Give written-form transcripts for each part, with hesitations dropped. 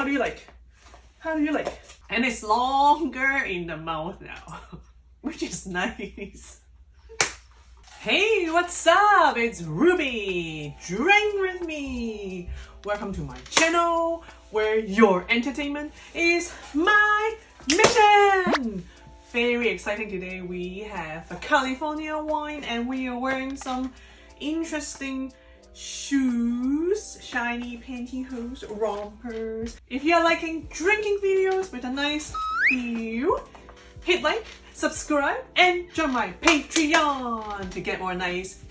How do you like? How do you like? And it's longer in the mouth now, which is nice. Hey, what's up? It's Ruby. Drink with me. Welcome to my channel, where your entertainment is my mission. Very exciting today. We have a California wine and we are wearing some interesting shoes, shiny pantyhose, rompers. If you're liking drinking videos with a nice view, hit like, subscribe, and join my Patreon to get more nice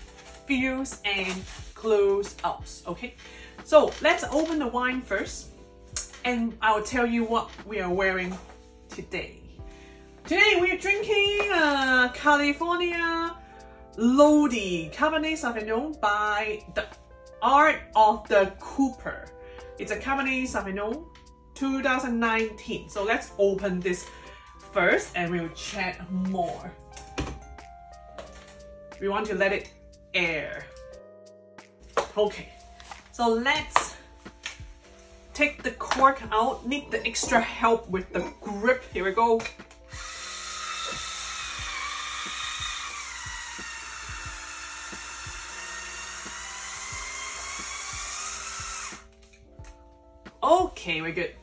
videos and close-ups, okay? So let's open the wine first and I'll tell you what we are wearing today. Today we are drinking California Lodi Cabernet Sauvignon by the Art of the Cooper. It's a Cabernet Sauvignon 2019. So let's open this first and we'll chat more. We want to let it air. Okay, so let's take the cork out. Need the extra help with the grip. Here we go. Okay, we're good.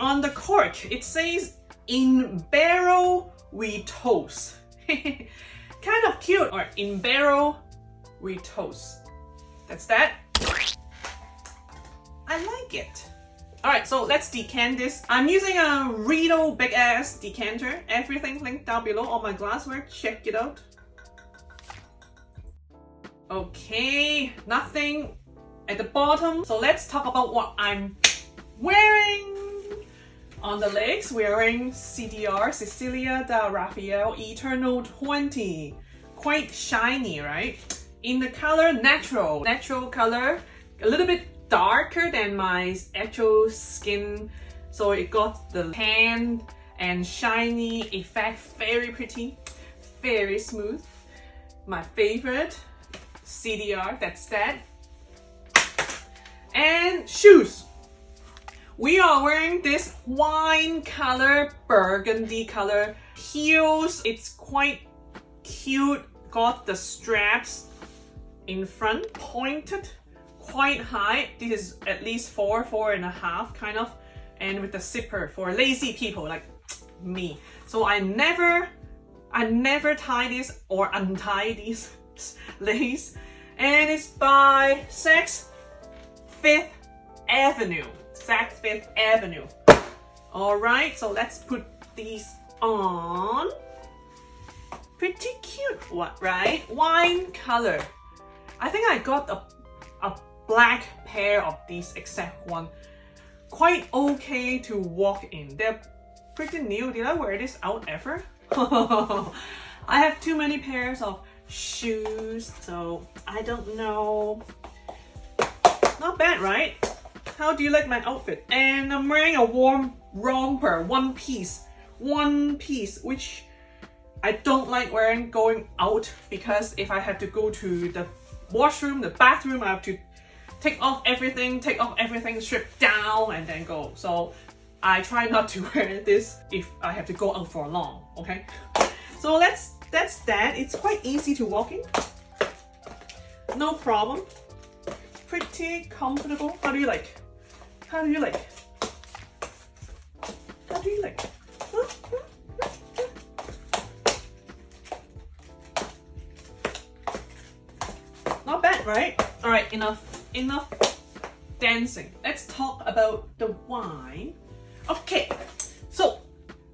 On the cork, it says, "In barrel we toast." Kind of cute. All right, in barrel we toast. That's that. I like it. All right, so let's decant this. I'm using a Riedel big ass decanter. Everything linked down below on my glassware. Check it out. Okay, nothing at the bottom. So let's talk about what I'm wearing. On the legs, we're wearing CDR, Cecilia da Raphael Eternal 20. Quite shiny, right? In the color natural. Natural color, a little bit darker than my actual skin. So it got the tan and shiny effect. Very pretty, very smooth. My favorite, CDR, that's that. And shoes, we are wearing this wine color, burgundy color heels. It's quite cute. Got the straps in front pointed quite high. This is at least 4.5 kind of, and with the zipper for lazy people like me. So I never tie this or untie these lace. And it's by Saks Fifth Avenue, Saks Fifth Avenue. All right, so let's put these on. Pretty cute, what, right? Wine color. I think I got a black pair of these except one. Quite okay to walk in. They're pretty new. Did I wear this out ever? I have too many pairs of shoes, so I don't know. Not bad, right? How do you like my outfit? And I'm wearing a warm romper, one piece, which I don't like wearing going out, because if I have to go to the washroom, the bathroom, I have to take off everything, strip down and then go. So I try not to wear this if I have to go out for long, okay? So that's that. It's quite easy to walk in. No problem. Pretty comfortable. How do you like? How do you like? How do you like? Not bad, right? All right, enough dancing. Let's talk about the wine. Okay, so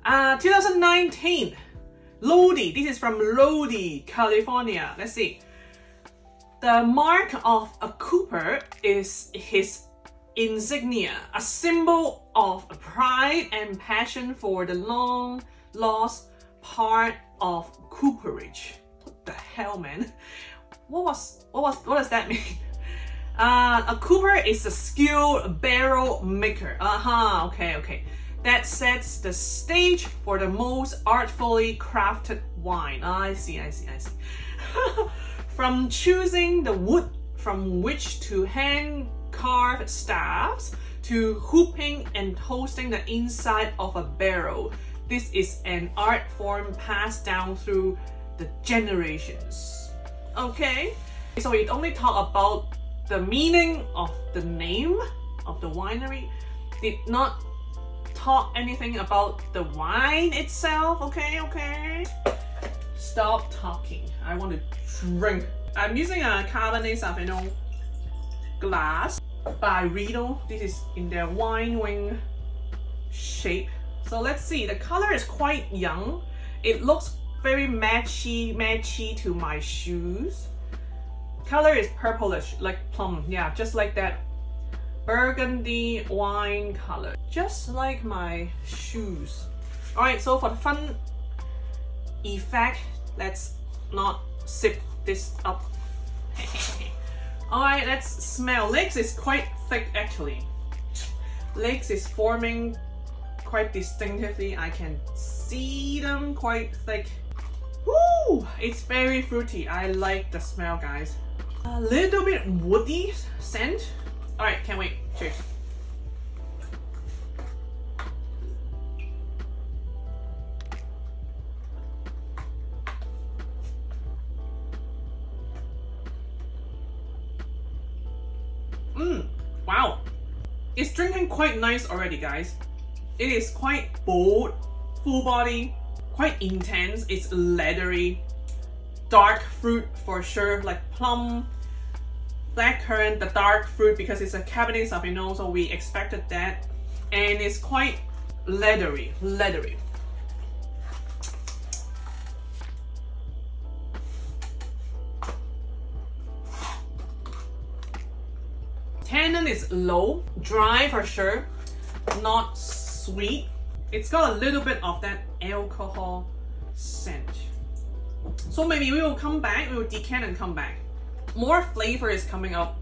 2019 Lodi. This is from Lodi, California. Let's see. The mark of a cooper is his insignia, a symbol of pride and passion for the long-lost part of cooperage. What the hell, man? What does that mean? A cooper is a skilled barrel maker. Okay. That sets the stage for the most artfully crafted wine. I see. From choosing the wood from which to hand carved staves to hooping and toasting the inside of a barrel. This is an art form passed down through the generations. Okay, so it only talk about the meaning of the name of the winery, did not talk anything about the wine itself. Okay. Stop talking. I want to drink. I'm using a Cabernet Sauvignon glass by Riedel. This is in their wine wing shape. So let's see, the color is quite young. It looks very matchy to my shoes. Color is purplish, like plum. Yeah, just like that burgundy wine color. Just like my shoes. Alright, so for the fun effect, let's not sip this up. Alright, let's smell. Legs is quite thick actually. Legs is forming quite distinctively. I can see them quite thick. Woo! It's very fruity. I like the smell, guys. A little bit woody scent. Alright, can't wait. Cheers. Wow. It's drinking quite nice already, guys. It is quite bold, full body, quite intense. It's leathery, dark fruit for sure, like plum, blackcurrant, the dark fruit because it's a Cabernet Sauvignon, so we expected that. And it's quite leathery. Tannin is low, dry for sure, not sweet. It's got a little bit of that alcohol scent. So maybe we will come back, we will decant and come back. More flavor is coming up.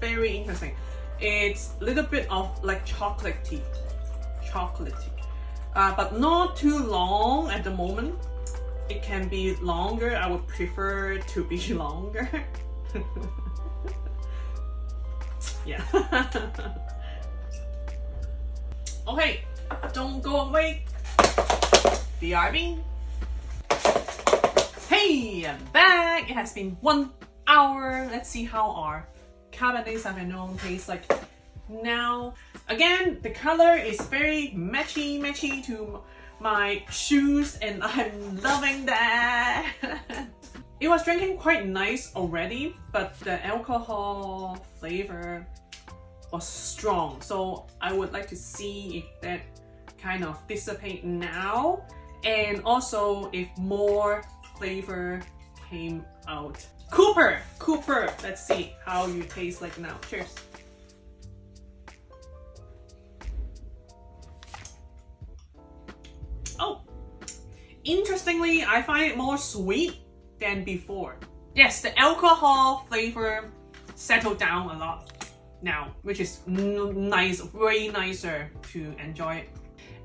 Very interesting. It's a little bit of like chocolatey. But not too long at the moment. It can be longer. I would prefer to be longer. Yeah. Okay, don't go away. BRB. Hey, I'm back. It has been 1 hour. Let's see how our Cabernet Sauvignon tastes like now. Again, the color is very matchy to my shoes, and I'm loving that. It was drinking quite nice already, but the alcohol flavor was strong, so I would like to see if that kind of dissipate now, and also if more flavor came out. Cooper, let's see how you taste like now. Cheers. Oh, interestingly, I find it more sweet than before. Yes, the alcohol flavor settled down a lot now, which is nice, way nicer to enjoy it.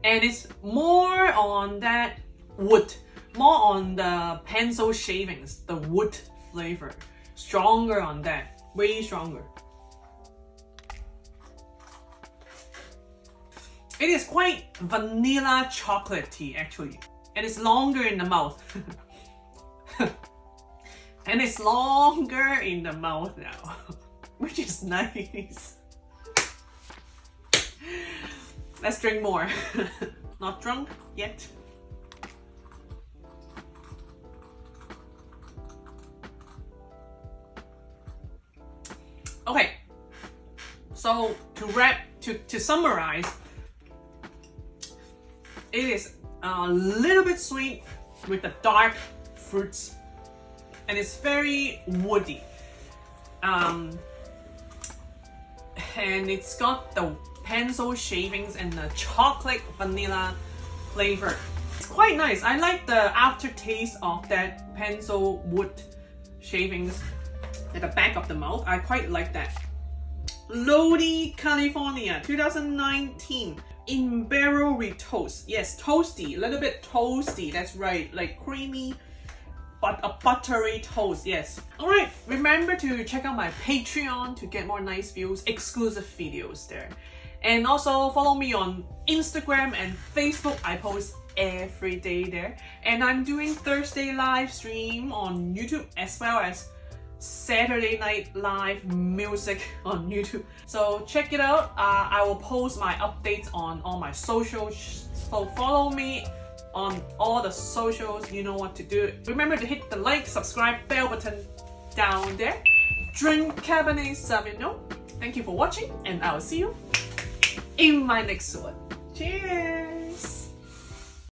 And it's more on that wood, more on the pencil shavings, the wood flavor, stronger on that, way stronger. It is quite vanilla chocolatey actually, and it's longer in the mouth. now. Which is nice. Let's drink more. Not drunk yet. Okay, so to wrap, to summarize, it is a little bit sweet with the dark fruits, and it's very woody. And it's got the pencil shavings and the chocolate vanilla flavor. It's quite nice. I like the aftertaste of that pencil wood shavings at the back of the mouth. I quite like that. Lodi, California, 2019. In barrel retoast. Yes, toasty. A little bit toasty. That's right. Like creamy but a buttery toast, yes. Alright, remember to check out my Patreon to get more nice views, exclusive videos there. And also follow me on Instagram and Facebook, I post every day there. And I'm doing Thursday live stream on YouTube as well as Saturday night live music on YouTube. So check it out. I will post my updates on all my socials. So follow me on all the socials. You know what to do. Remember to hit the like, subscribe, bell button down there. Drink Cabernet Sauvignon. Thank you for watching, and I will see you in my next one. Cheers!